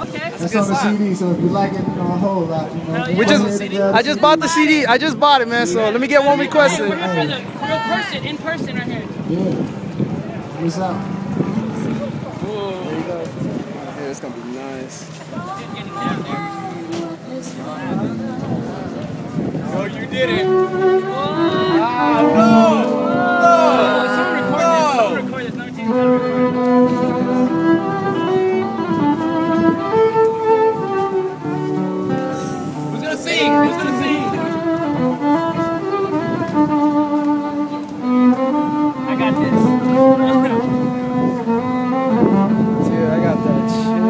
Okay. That's on the CD, so if you like it, you know, a whole lot. You know, I just bought the CD. I just bought it, man. So let me get one request. Hey, we're here for the real person, in person, right here. Yeah. What's up? Whoa. There you go. Yeah, it's gonna be nice. Oh, you did it. Ah, no. No. It's recorded. It's recorded. Who's gonna sing? I got this. Dude, I got that shit.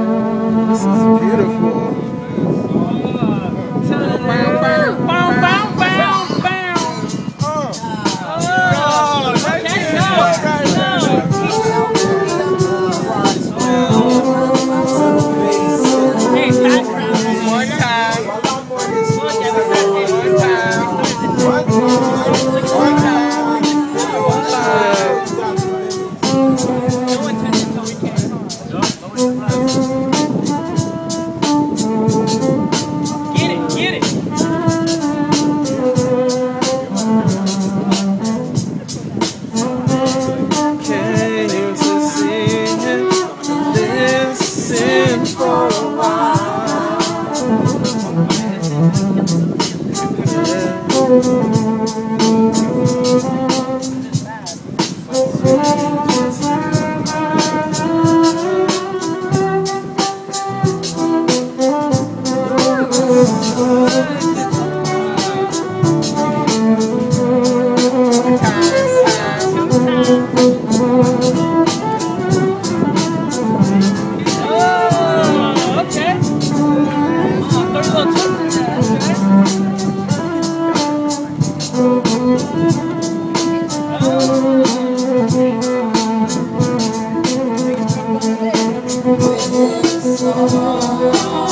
This is beautiful. Oh,